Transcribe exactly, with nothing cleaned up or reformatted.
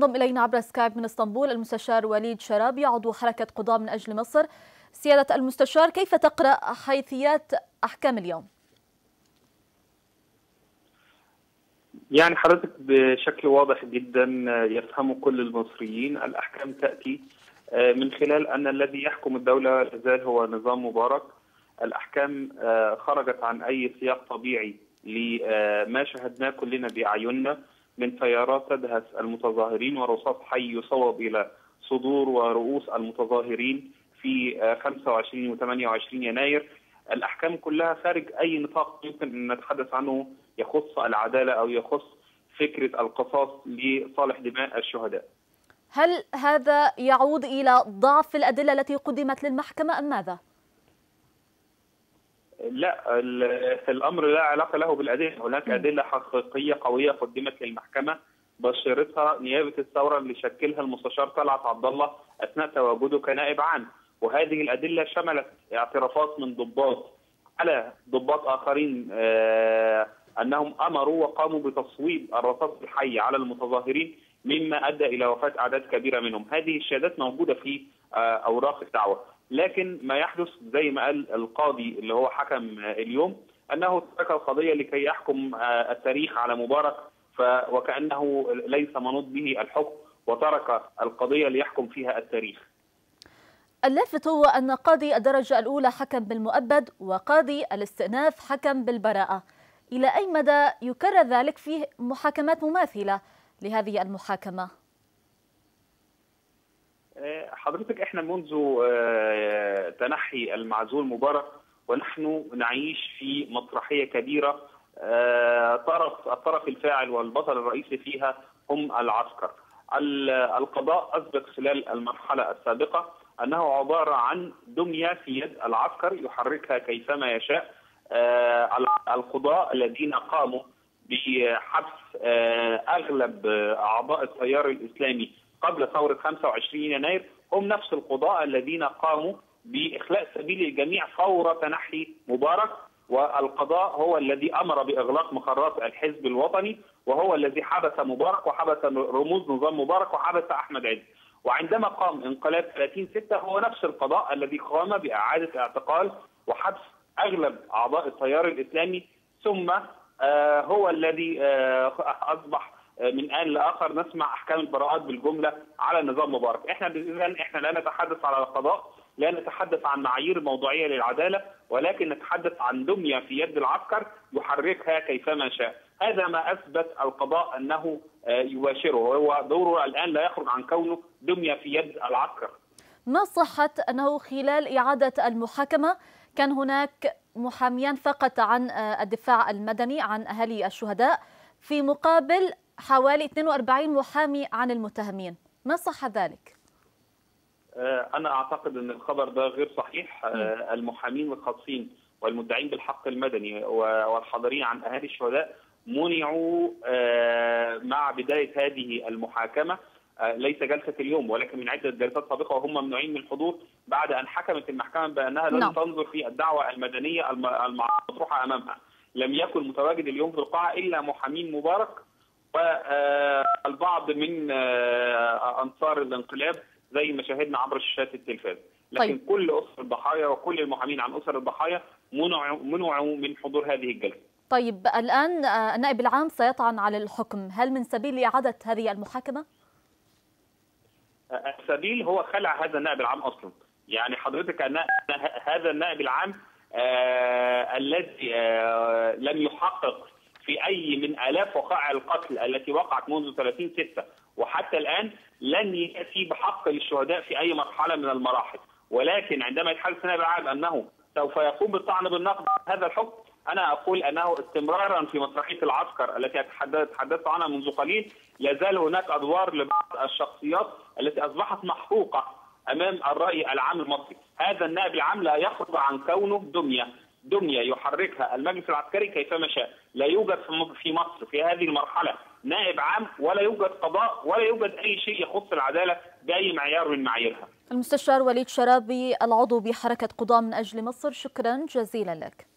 ينضم إلينا عبر سكايب من اسطنبول المستشار وليد شرابي عضو حركة قضاة من أجل مصر. سيادة المستشار، كيف تقرأ حيثيات أحكام اليوم؟ يعني حضرتك بشكل واضح جدا يفهمه كل المصريين، الأحكام تأتي من خلال أن الذي يحكم الدولة لازال هو نظام مبارك. الأحكام خرجت عن أي سياق طبيعي لما شاهدناه كلنا بأعيننا من سيارات تدهس المتظاهرين ورصاص حي يصوب إلى صدور ورؤوس المتظاهرين في خمسة وعشرين وثمانية وعشرين يناير. الأحكام كلها خارج أي نطاق يمكن أن نتحدث عنه يخص العدالة أو يخص فكرة القصاص لصالح دماء الشهداء. هل هذا يعود إلى ضعف الأدلة التي قدمت للمحكمة أم ماذا؟ لا، الأمر لا علاقة له بالأدلة، هناك أدلة حقيقية قوية قدمت للمحكمة بشرتها نيابة الثورة اللي شكلها المستشار طلعت عبد الله أثناء تواجده كنائب عام، وهذه الأدلة شملت اعترافات من ضباط على ضباط آخرين آه أنهم أمروا وقاموا بتصويب الرصاص الحي على المتظاهرين مما أدى إلى وفاة أعداد كبيرة منهم. هذه الشهادات موجودة في آه أوراق الدعوة، لكن ما يحدث زي ما قال القاضي اللي هو حكم اليوم أنه ترك القضية لكي يحكم التاريخ على مبارك وكأنه ليس منوط به الحكم وترك القضية ليحكم فيها التاريخ. اللافت هو أن قاضي الدرجة الأولى حكم بالمؤبد وقاضي الاستئناف حكم بالبراءة. إلى أي مدى يكرر ذلك في محاكمات مماثلة لهذه المحاكمة؟ حضرتك احنا منذ تنحي المعزول مبارك ونحن نعيش في مسرحيه كبيره طرف الطرف الفاعل والبطل الرئيسي فيها هم العسكر. القضاء اثبت خلال المرحله السابقه انه عباره عن دميه في يد العسكر يحركها كيفما يشاء. القضاء الذين قاموا بحبس اغلب اعضاء التيار الاسلامي قبل ثورة خمسة وعشرين يناير هم نفس القضاء الذين قاموا بإخلاء سبيل الجميع فور تنحي مبارك، والقضاء هو الذي أمر بإغلاق مقرات الحزب الوطني وهو الذي حبس مبارك وحبس رموز نظام مبارك وحبس أحمد عز. وعندما قام انقلاب ثلاثين ستة هو نفس القضاء الذي قام بإعادة اعتقال وحبس أغلب أعضاء التيار الإسلامي، ثم هو الذي أصبح من آن لآخر نسمع أحكام البراءات بالجملة على نظام مبارك. إحنا إذن إحنا لا نتحدث على القضاء، لا نتحدث عن معايير موضوعية للعدالة، ولكن نتحدث عن دمية في يد العسكر يحركها كيفما شاء. هذا ما أثبت القضاء أنه يباشره، هو دوره الآن لا يخرج عن كونه دمية في يد العسكر. ما صحة أنه خلال إعادة المحاكمة كان هناك محاميان فقط عن الدفاع المدني عن أهالي الشهداء في مقابل حوالي اثنين وأربعين محامي عن المتهمين، ما صح ذلك؟ أنا أعتقد أن الخبر ده غير صحيح. المحامين والخاصين والمدعين بالحق المدني والحاضرين عن أهالي الشهداء منعوا مع بداية هذه المحاكمة، ليس جلسة اليوم ولكن من عدة جلسات سابقة وهم ممنوعين من الحضور بعد أن حكمت المحكمة بأنها لن تنظر في الدعوة المدنية المطروحة أمامها. لم يكن متواجد اليوم في القاعة إلا محامين مبارك والبعض من أنصار الانقلاب زي ما شاهدنا عبر شاشات التلفاز، لكن طيب. كل أسر الضحايا وكل المحامين عن أسر الضحايا منعوا من حضور هذه الجلسة. طيب الآن النائب العام سيطعن على الحكم، هل من سبيل إعادة هذه المحاكمة؟ السبيل هو خلع هذا النائب العام أصلا، يعني حضرتك أن هذا النائب العام آه الذي آه لم يحقق في أي من آلاف وقائع القتل التي وقعت منذ ثلاثين ستة وحتى الآن لن يأتي بحق للشهداء في أي مرحلة من المراحل، ولكن عندما يتحدث النائب العام أنه سوف يقوم بالطعن بالنقد هذا الحكم، أنا أقول أنه استمرارا في مسرحية العسكر التي تحدثت عنها منذ قليل لازال هناك أدوار لبعض الشخصيات التي أصبحت محروقة أمام الرأي العام المصري. هذا النائب العام لا يخرج عن كونه دمية دمية يحركها المجلس العسكري كيفما شاء. لا يوجد في مصر في هذه المرحلة نائب عام ولا يوجد قضاء ولا يوجد أي شيء يخص العدالة بأي معيار من معاييرها. المستشار وليد شرابي العضو بحركة قضاة من أجل مصر، شكرا جزيلا لك.